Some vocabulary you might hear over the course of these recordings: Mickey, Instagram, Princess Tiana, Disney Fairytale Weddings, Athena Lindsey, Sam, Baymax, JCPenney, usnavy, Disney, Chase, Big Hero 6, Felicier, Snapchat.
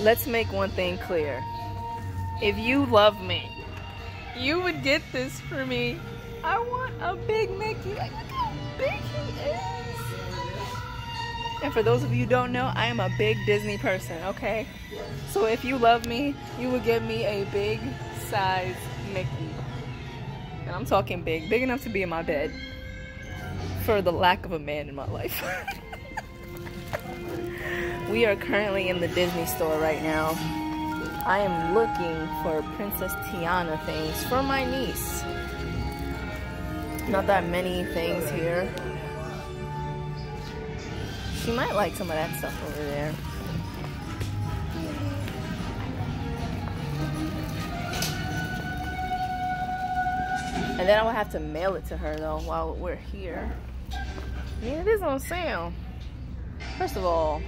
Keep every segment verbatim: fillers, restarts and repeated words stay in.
let's make one thing clear. If you love me, you would get this for me. I want a big Mickey. Like, look how big he is. And for those of you who don't know, I am a big Disney person, okay? So if you love me, you would give me a big size Mickey. And I'm talking big, big enough to be in my bed. For the lack of a man in my life. We are currently in the Disney store right now. I am looking for Princess Tiana things for my niece. Not that many things here. She might like some of that stuff over there. And then I will have to mail it to her though while we're here. Yeah, it is on sale. First of all,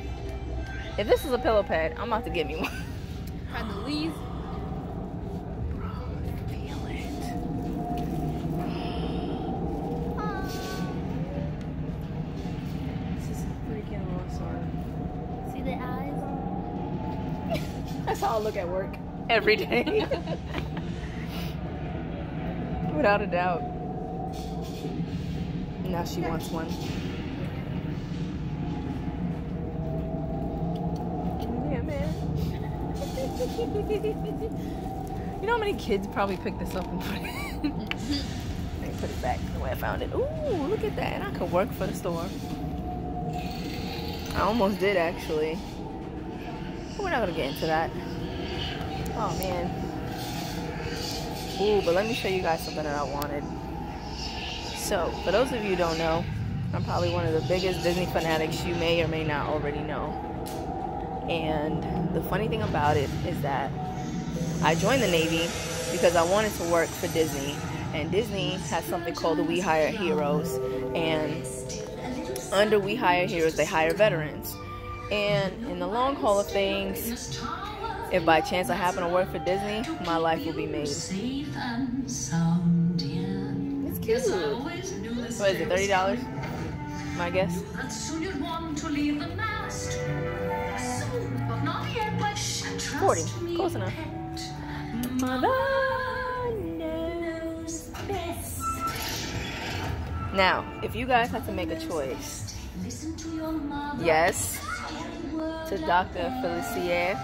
if this is a pillow pad, I'm about to get me one. Try the leaves. Bro, I feel it. Oh. This is freaking awesome. See the eyes? That's how I look at work every day. Without a doubt. Now she wants one. You know how many kids probably picked this up and put it, they put it back the way I found it. Ooh, look at that. I could work for the store. I almost did, actually. But we're not going to get into that. Oh, man. Ooh, but let me show you guys something that I wanted. So, for those of you who don't know, I'm probably one of the biggest Disney fanatics you may or may not already know. And the funny thing about it is that I joined the Navy because I wanted to work for Disney. And Disney has something called the We Hire Heroes. And under We Hire Heroes, they hire veterans. And in the long haul of things, if by chance I happen to work for Disney, my life will be made. It's cute. What is it, thirty dollars? My guess? forty, close enough. Mother knows best. Now, if you guys have to make a choice, yes, to Doctor Felicier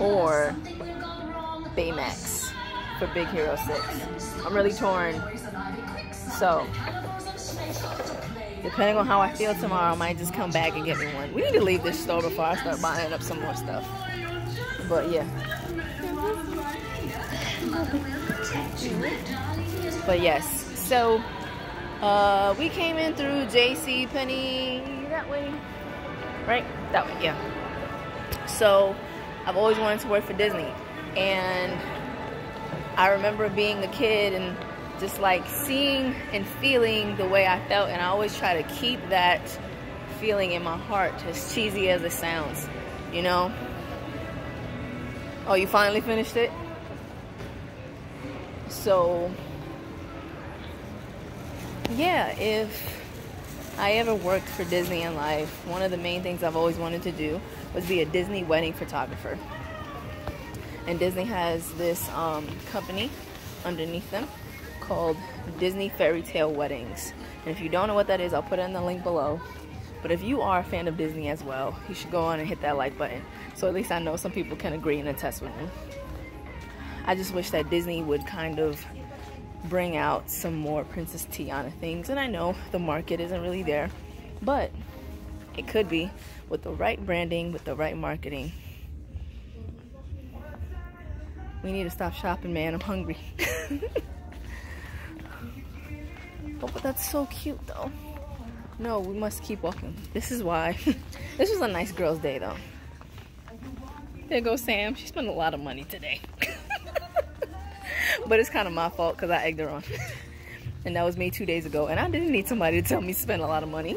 or Baymax for Big Hero six. I'm really torn. So, depending on how I feel tomorrow, I might just come back and get me one. We need to leave this store before I start buying up some more stuff. But yeah. But yes. So, uh, we came in through JCPenney that way. Right? That way, yeah. So, I've always wanted to work for Disney. And I remember being a kid and just like seeing and feeling the way I felt, and I always try to keep that feeling in my heart, as cheesy as it sounds, you know? Oh, you finally finished it? So, yeah, if I ever worked for Disney in life, one of the main things I've always wanted to do was be a Disney wedding photographer. And Disney has this um, company underneath them called Disney Fairytale Weddings, and if you don't know what that is, I'll put it in the link below. But if you are a fan of Disney as well, you should go on and hit that like button, so at least I know some people can agree and attest with me. I just wish that Disney would kind of bring out some more Princess Tiana things, and I know the market isn't really there, but it could be with the right branding, with the right marketing. We need to stop shopping, man. I'm hungry. Oh, but that's so cute though. No, we must keep walking. This is why. This was a nice girl's day though. There goes Sam. She spent a lot of money today. But it's kind of my fault because I egged her on. And that was me two days ago. And I didn't need somebody to tell me to spend a lot of money.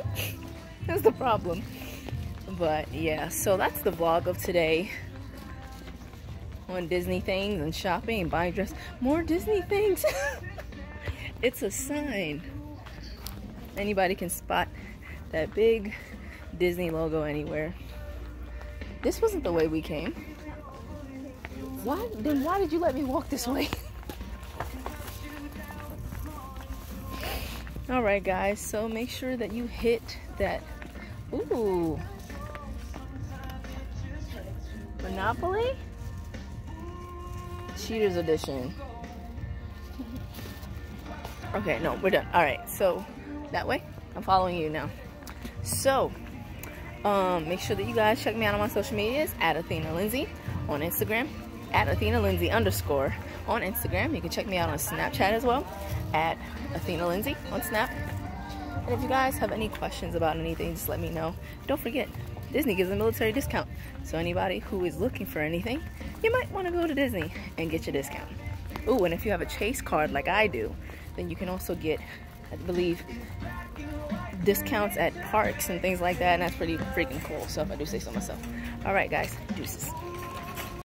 That's the problem. But yeah, so that's the vlog of today. On Disney things and shopping and buying dress. More Disney things. It's a sign. Anybody can spot that big Disney logo anywhere. This wasn't the way we came. Why? Then why did you let me walk this way? Alright guys, so make sure that you hit that. Ooh. Monopoly? Cheaters edition. Okay, no, we're done. Alright, so that way. I'm following you now. So, um, make sure that you guys check me out on my social medias at Athena Lindsey on Instagram, at Athena Lindsey underscore on Instagram. You can check me out on Snapchat as well, at Athena Lindsey on Snap. And if you guys have any questions about anything, just let me know. Don't forget, Disney gives a military discount. So anybody who is looking for anything, you might want to go to Disney and get your discount. Ooh, and if you have a Chase card like I do, then you can also get, I believe, discounts at parks and things like that, and that's pretty freaking cool. So if I do say so myself. All right guys, deuces.